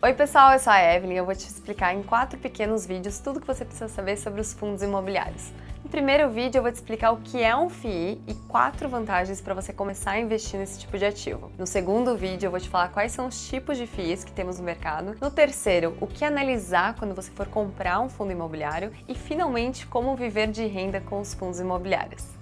Oi pessoal, eu sou a Evelyn e eu vou te explicar em 4 pequenos vídeos tudo o que você precisa saber sobre os fundos imobiliários. No primeiro vídeo eu vou te explicar o que é um FII e 4 vantagens para você começar a investir nesse tipo de ativo. No segundo vídeo eu vou te falar quais são os tipos de FIIs que temos no mercado. No terceiro, o que analisar quando você for comprar um fundo imobiliário e finalmente como viver de renda com os fundos imobiliários.